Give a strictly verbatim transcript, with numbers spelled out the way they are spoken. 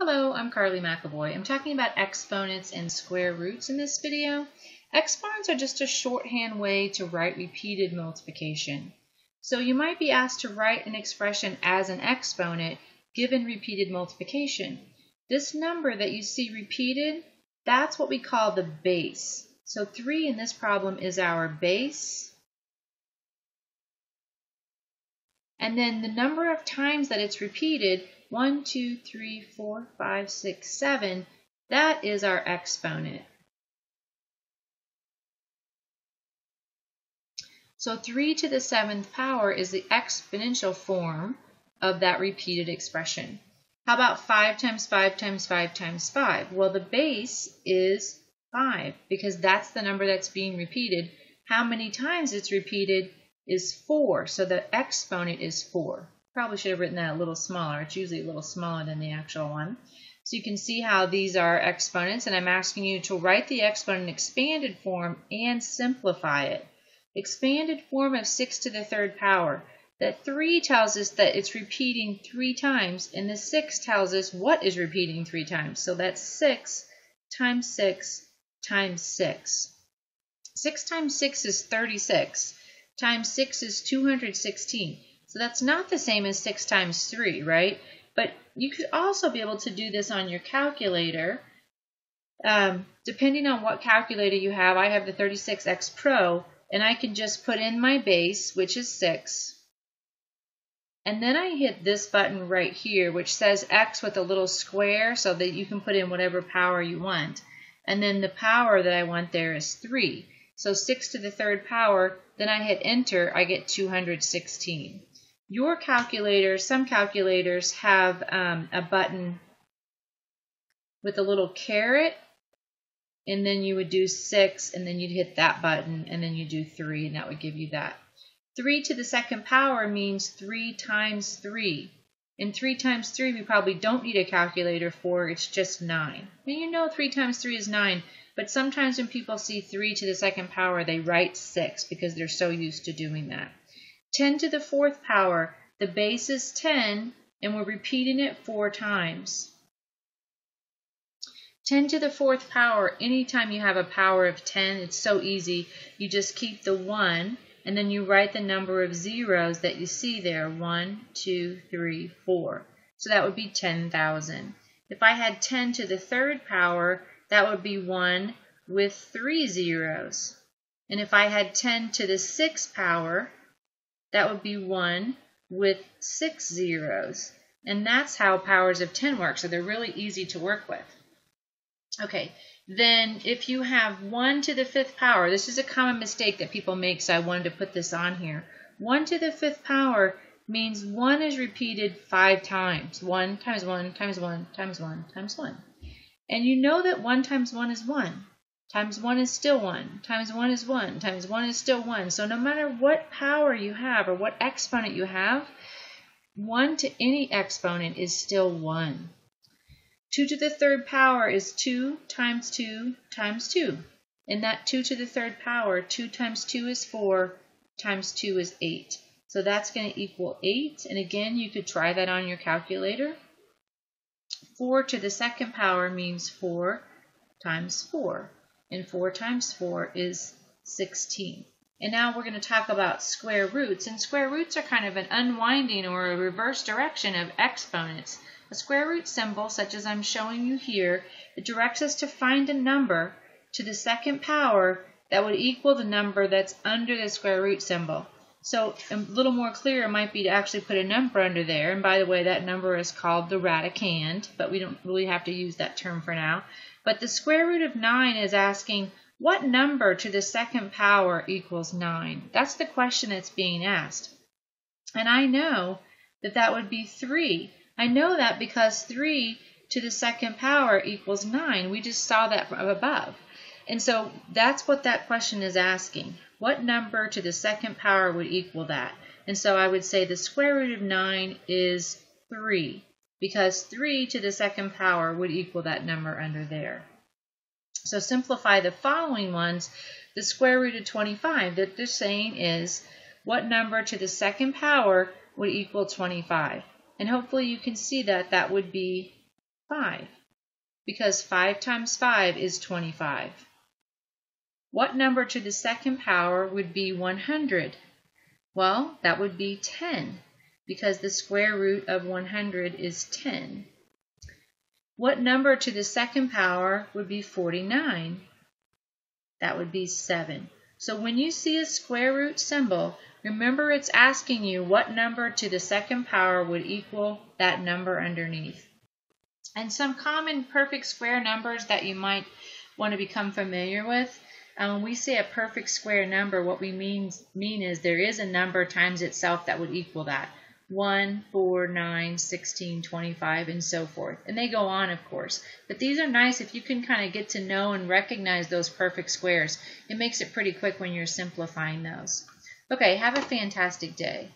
Hello, I'm Carly McAvoy. I'm talking about exponents and square roots in this video. Exponents are just a shorthand way to write repeated multiplication. So you might be asked to write an expression as an exponent given repeated multiplication. This number that you see repeated, that's what we call the base. So three in this problem is our base. And then the number of times that it's repeated, one, two, three, four, five, six, seven, that is our exponent. So three to the seventh power is the exponential form of that repeated expression. How about five times five times five times five? Well, the base is five because that's the number that's being repeated. How many times it's repeated is four, so the exponent is four. Probably should have written that a little smaller. It's usually a little smaller than the actual one. So you can see how these are exponents, and I'm asking you to write the exponent in expanded form and simplify it. Expanded form of six to the third power. That three tells us that it's repeating three times, and the six tells us what is repeating three times. So that's six times six times six. six times six is thirty-six. Times six is two hundred sixteen. So that's not the same as six times three, right? But you could also be able to do this on your calculator. Um, depending on what calculator you have, I have the thirty-six X Pro, and I can just put in my base, which is six. And then I hit this button right here, which says X with a little square, so that you can put in whatever power you want. And then the power that I want there is three. So six to the third power, then I hit enter, I get two hundred sixteen. Your calculator, some calculators have um, a button with a little caret, and then you would do six, and then you'd hit that button, and then you do three, and that would give you that. three to the second power means three times three. And three times three we probably don't need a calculator for, it's just nine. Now you know three times three is nine, but sometimes when people see three to the second power, they write six because they're so used to doing that. ten to the fourth power, the base is ten, and we're repeating it four times. ten to the fourth power, anytime you have a power of ten, it's so easy. You just keep the one, and then you write the number of zeros that you see there, one, two, three, four. So that would be ten thousand. If I had ten to the third power, that would be one with three zeros. And if I had ten to the sixth power, that would be one with six zeros. And that's how powers of ten work, so they're really easy to work with. Okay, then if you have one to the fifth power, this is a common mistake that people make, so I wanted to put this on here. one to the fifth power means one is repeated five times. one times one times one times one times one. And you know that one times one is one. Times one is still one, times one is one, times one is still one. So no matter what power you have or what exponent you have, one to any exponent is still one. two to the third power is two times two times two. And that two to the third power, two times two is four, times two is eight. So that's going to equal eight. And again, you could try that on your calculator. four to the second power means four times four. And four times four is sixteen. And now we're going to talk about square roots. And square roots are kind of an unwinding or a reverse direction of exponents. A square root symbol, such as I'm showing you here, it directs us to find a number to the second power that would equal the number that's under the square root symbol. So a little more clear might be to actually put a number under there. And by the way, that number is called the radicand, but we don't really have to use that term for now. But the square root of nine is asking, what number to the second power equals nine? That's the question that's being asked. And I know that that would be three. I know that because three to the second power equals nine. We just saw that from above. And so that's what that question is asking. What number to the second power would equal that? And so I would say the square root of nine is three, because three to the second power would equal that number under there. So simplify the following ones. The square root of twenty-five that they're saying is what number to the second power would equal twenty-five? And hopefully you can see that that would be five, because five times five is twenty-five. What number to the second power would be one hundred? Well, that would be ten, because the square root of one hundred is ten. What number to the second power would be forty-nine? That would be seven. So when you see a square root symbol, remember it's asking you what number to the second power would equal that number underneath. And some common perfect square numbers that you might want to become familiar with. And when we say a perfect square number, what we mean, mean is there is a number times itself that would equal that. one, four, nine, sixteen, twenty-five, and so forth. And they go on, of course. But these are nice if you can kind of get to know and recognize those perfect squares. It makes it pretty quick when you're simplifying those. Okay, have a fantastic day.